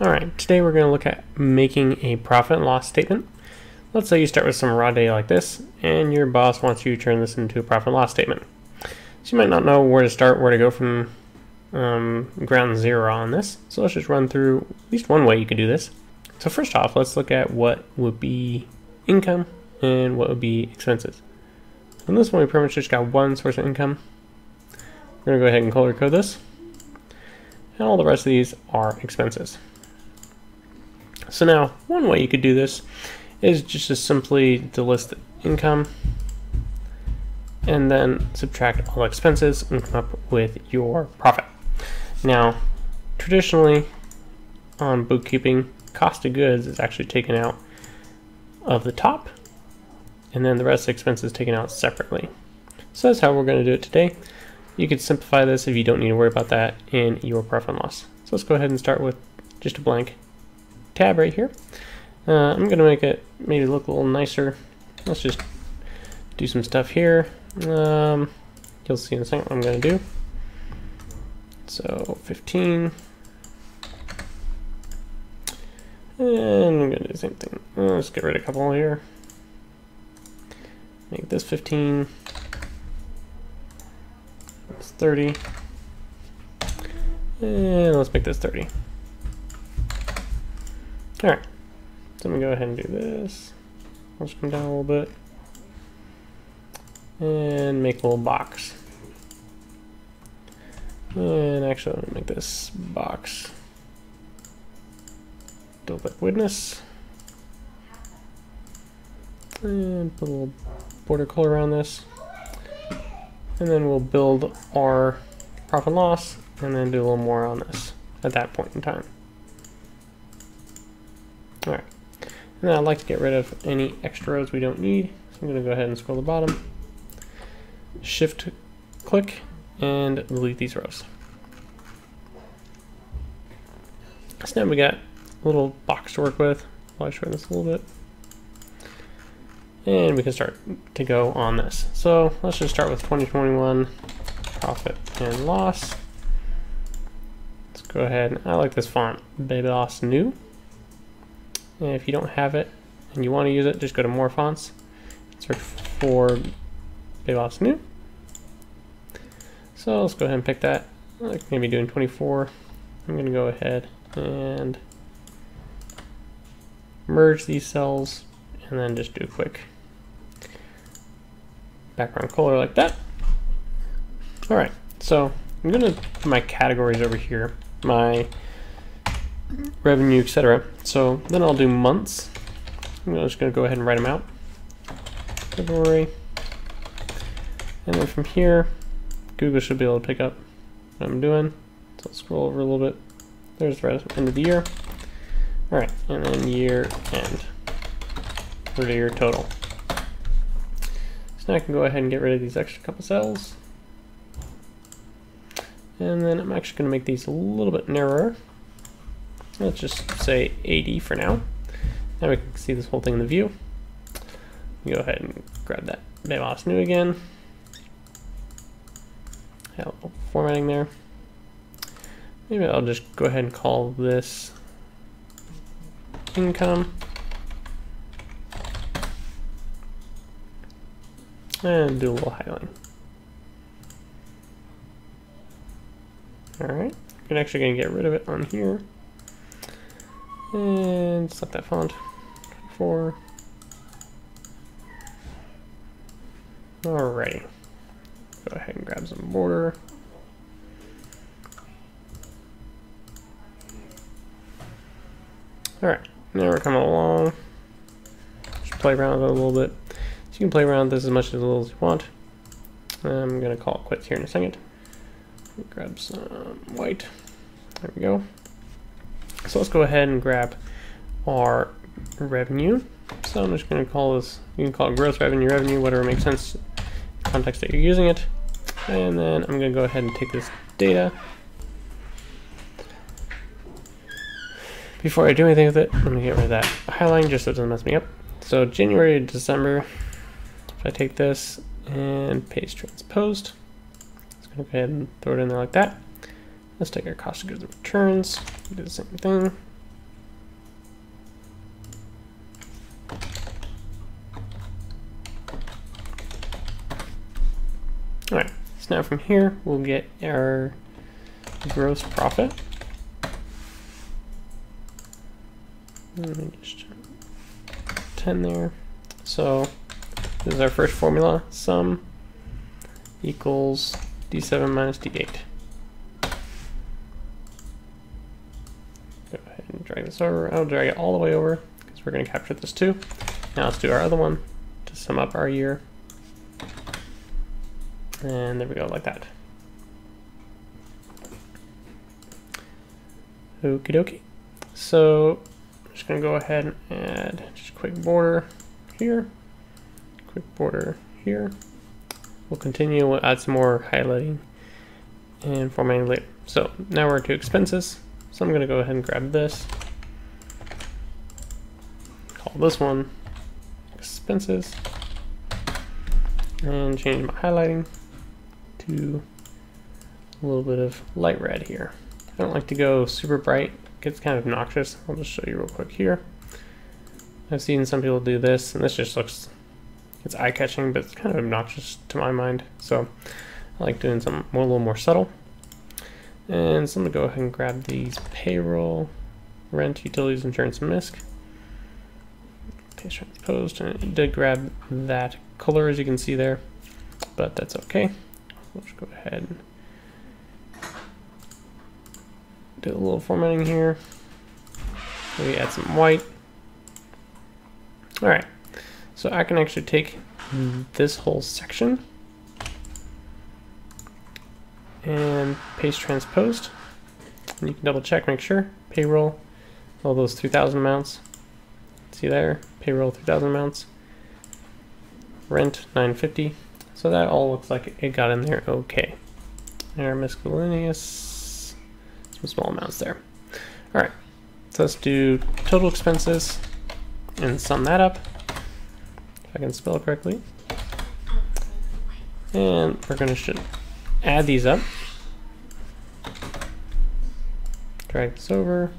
All right, today we're going to look at making a profit and loss statement. Let's say you start with some raw data like this, and your boss wants you to turn this into a profit and loss statement. So you might not know where to start, where to go from ground zero on this. So let's just run through at least one way you could do this. So first off, let's look at what would be income and what would be expenses. On this one, we pretty much just got one source of income. We're going to go ahead and color code this. And all the rest of these are expenses. So now, one way you could do this is just to simply list the income and then subtract all expenses and come up with your profit. Now, traditionally on bookkeeping, cost of goods is actually taken out of the top and then the rest of the expenses taken out separately. So that's how we're going to do it today. You could simplify this if you don't need to worry about that in your profit and loss. So let's go ahead and start with just a blank tab right here. I'm going to make it maybe look a little nicer. Let's just do some stuff here. You'll see in a second what I'm going to do. So 15. And I'm going to do the same thing. Let's get rid of a couple here. Make this 15. It's 30. And let's make this 30. All right. So I'm going to go ahead and do this. I'll just come down a little bit and make a little box. And actually, I'm going to make this box double up witness and put a little border color around this. And then we'll build our profit and loss and then do a little more on this at that point in time. All right. And I'd like to get rid of any extra rows we don't need. So I'm going to go ahead and scroll to the bottom, shift click, and delete these rows. So now we got a little box to work with. I'll shorten this a little bit. And we can start to go on this. So let's just start with 2021 profit and loss. Let's go ahead, and I like this font, Baby Loss New. And if you don't have it and you want to use it, just go to More Fonts, search for Baby Loss New. So let's go ahead and pick that. I'm going to be doing 24. I'm going to go ahead and merge these cells and then just do a quick background color like that. All right, so I'm going to put my categories over here, my revenue, etc. So then I'll do months. I'm just going to go ahead and write them out. February. And then from here, Google should be able to pick up what I'm doing. So I'll scroll over a little bit. There's the end of the year. All right, and then year end. Or year total. So now I can go ahead and get rid of these extra couple cells. And then I'm actually going to make these a little bit narrower. Let's just say 80 for now. Now we can see this whole thing in the view. Go ahead and grab that Baby Loss New again. Have a little formatting there. Maybe I'll just go ahead and call this income. And do a little highlighting. All right, I'm actually going to get rid of it on here. And select that font, 24. Alrighty, go ahead and grab some border. Alright, now we're coming along. Just play around with it a little bit. So you can play around with this as much as little as you want. I'm gonna call it quits here in a second. Grab some white, there we go. So let's go ahead and grab our revenue. So I'm just going to call this, you can call it gross revenue, whatever makes sense, context that you're using it. And then I'm going to go ahead and take this data. Before I do anything with it, let me get rid of that highlighting just so it doesn't mess me up. So January to December, if I take this and paste transposed, it's going to go ahead and throw it in there like that. Let's take our cost of goods and returns, do the same thing, All right, so now from here, we'll get our gross profit. Let me just 10 there. So this is our first formula, sum equals D7 minus D8. Go ahead and drag this over. I'll drag it all the way over because we're going to capture this too. Now let's do our other one to sum up our year. And there we go, like that. Okie dokie. So I'm just going to go ahead and add just a quick border here, quick border here. We'll continue, we'll add some more highlighting and formatting later. So now we're to expenses. So I'm going to go ahead and grab this, call this one expenses, and change my highlighting to a little bit of light red here. I don't like to go super bright, it gets kind of obnoxious. I'll just show you real quick here. I've seen some people do this, and this just looks, it's eye-catching, but it's kind of obnoxious to my mind. So I like doing something a little more subtle. And so I'm gonna go ahead and grab these payroll, rent, utilities, insurance, and MISC. Paste transposed, and it did grab that color as you can see there, but that's okay. Let's go ahead and do a little formatting here. Maybe add some white. All right, so I can actually take this whole section and paste transposed. And you can double check, make sure. Payroll, all those 3,000 amounts. See there, payroll 3,000 amounts. Rent 950. So that all looks like it got in there okay. And our miscellaneous, some small amounts there. All right, so let's do total expenses and sum that up, if I can spell correctly. And we're gonna add these up. Drag this over,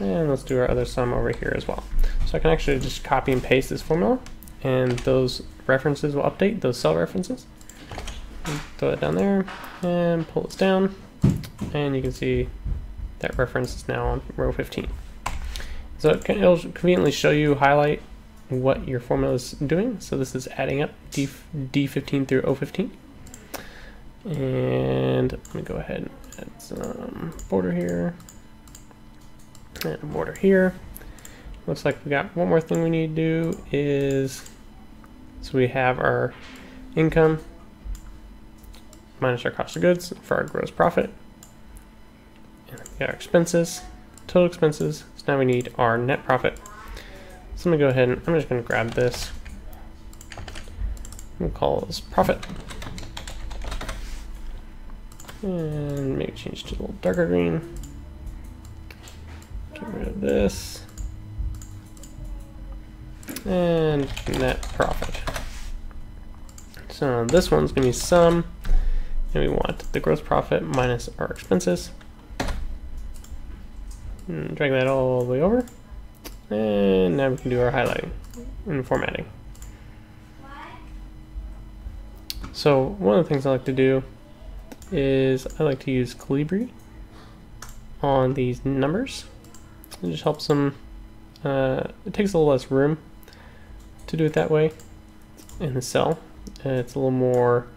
and let's do our other sum over here as well. So I can actually just copy and paste this formula, and those references will update, those cell references. Throw that down there, and pull this down, and you can see that reference is now on row 15. So it'll conveniently show you, highlight what your formula is doing. So this is adding up D15 through O15. And I'm gonna go ahead and add some border here, and a border here. Looks like we got one more thing we need to do is, so we have our income minus our cost of goods for our gross profit. And we got our expenses, total expenses. So now we need our net profit. So I'm gonna go ahead and I'm just gonna grab this. I'm gonna call this profit. And maybe change to a little darker green. Get rid of this. And net profit. So this one's gonna be sum, and we want the gross profit minus our expenses. And drag that all the way over. And now we can do our highlighting and formatting. So one of the things I like to do is I like to use Calibri on these numbers. It just helps them, it takes a little less room to do it that way in the cell. It's a little more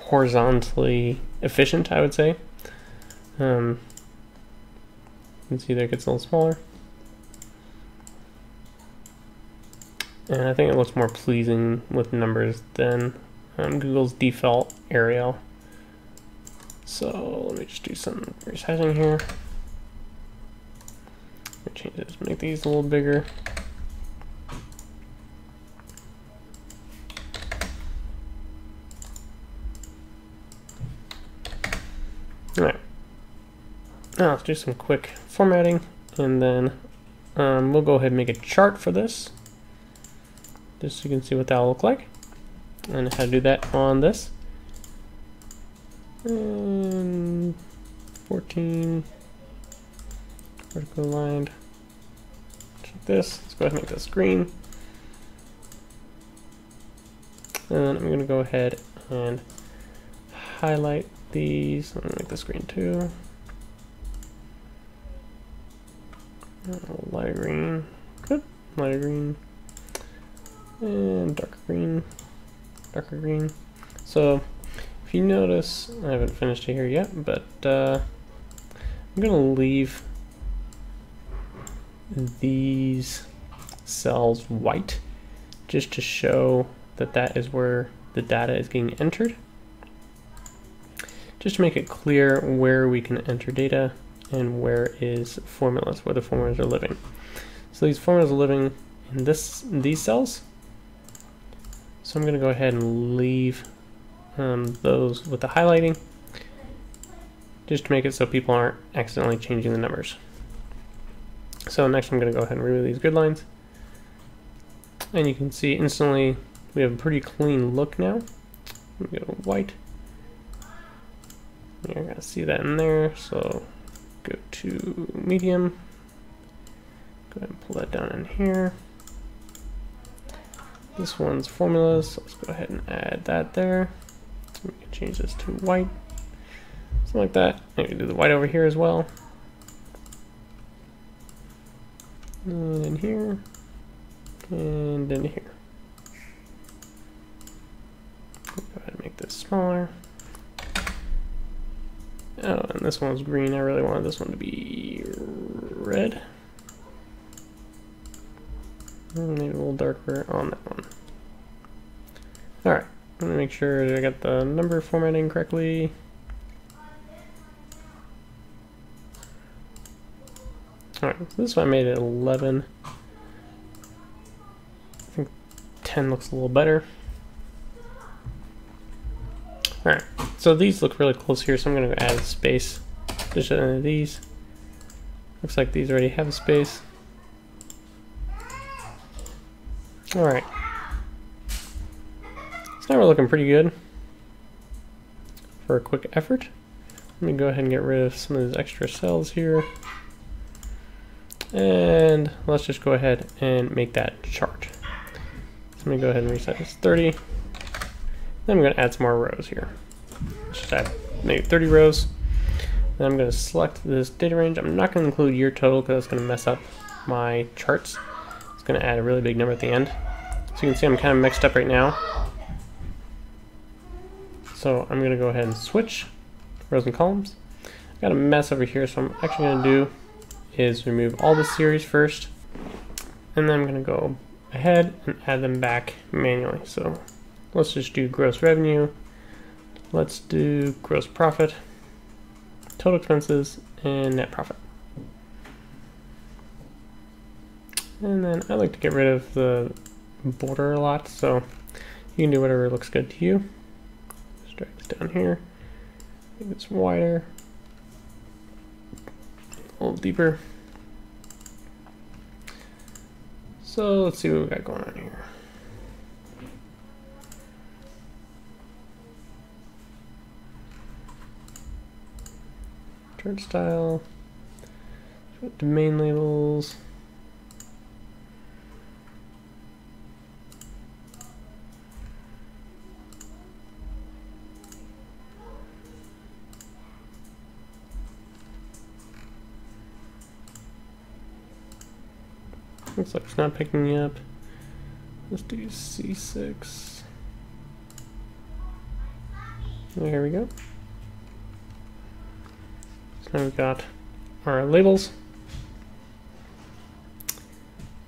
horizontally efficient, I would say. You can see there it gets a little smaller. And I think it looks more pleasing with numbers than Google's default Arial. So let me just do some resizing here. Change this, make these a little bigger. All right. Now let's do some quick formatting, and then we'll go ahead and make a chart for this, just so you can see what that'll look like, and how to do that on this. And 14 vertical aligned. Check this. Let's go ahead and make this green. And I'm going to go ahead and highlight these. I'm gonna make this green too. Lighter green, good. Lighter green and darker green, darker green. So if you notice, I haven't finished it here yet, but I'm gonna leave these cells white just to show that that is where the data is getting entered, just to make it clear where we can enter data and where is formulas, where the formulas are living. So these formulas are living in these cells. So I'm going to go ahead and leave those with the highlighting, just to make it so people aren't accidentally changing the numbers. So next I'm going to go ahead and remove these grid lines. And you can see instantly we have a pretty clean look now. Let me go white. You're going to see that in there. So go to medium. Go ahead and pull that down in here. This one's formulas. So let's go ahead and add that there. We can change this to white. Something like that. Maybe do the white over here as well. And in here. And in here. Go ahead and make this smaller. Oh, and this one's green. I really wanted this one to be red. Maybe a little darker on that one. Alright, let me make sure that I got the number formatting correctly. Alright, so this one I made it 11. I think 10 looks a little better. Alright, so these look really close here, so I'm going to add a space just to any of these. Looks like these already have a space. Alright, so now we're looking pretty good for a quick effort. Let me go ahead and get rid of some of these extra cells here. And let's just go ahead and make that chart. So let me go ahead and reset this 30. Then I'm going to add some more rows here. Let's just add maybe 30 rows. Then I'm going to select this data range. I'm not going to include year total because that's going to mess up my charts. It's going to add a really big number at the end. So you can see I'm kind of mixed up right now. So I'm going to go ahead and switch rows and columns. I've got a mess over here, so I'm actually going to do is remove all the series first, and then I'm going to go ahead and add them back manually. So let's just do gross revenue, let's do gross profit, total expenses, and net profit. And then I like to get rid of the border a lot, so you can do whatever looks good to you. Just drag this down here, make this wider, a little deeper. So let's see what we got going on here. Chart style, domain labels. Looks like it's not picking me up. Let's do C6. There we go. So now we've got our labels.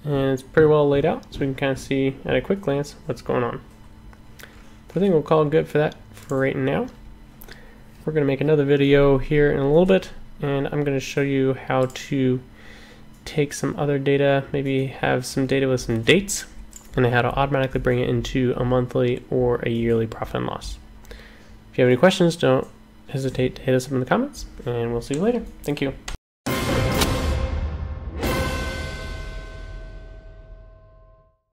And it's pretty well laid out, so we can kind of see at a quick glance what's going on. So I think we'll call it good for that for right now. We're going to make another video here in a little bit, and I'm going to show you how to take some other data, maybe have some data with some dates, and how to automatically bring it into a monthly or a yearly profit and loss. If you have any questions, don't hesitate to hit us up in the comments, and we'll see you later. Thank you.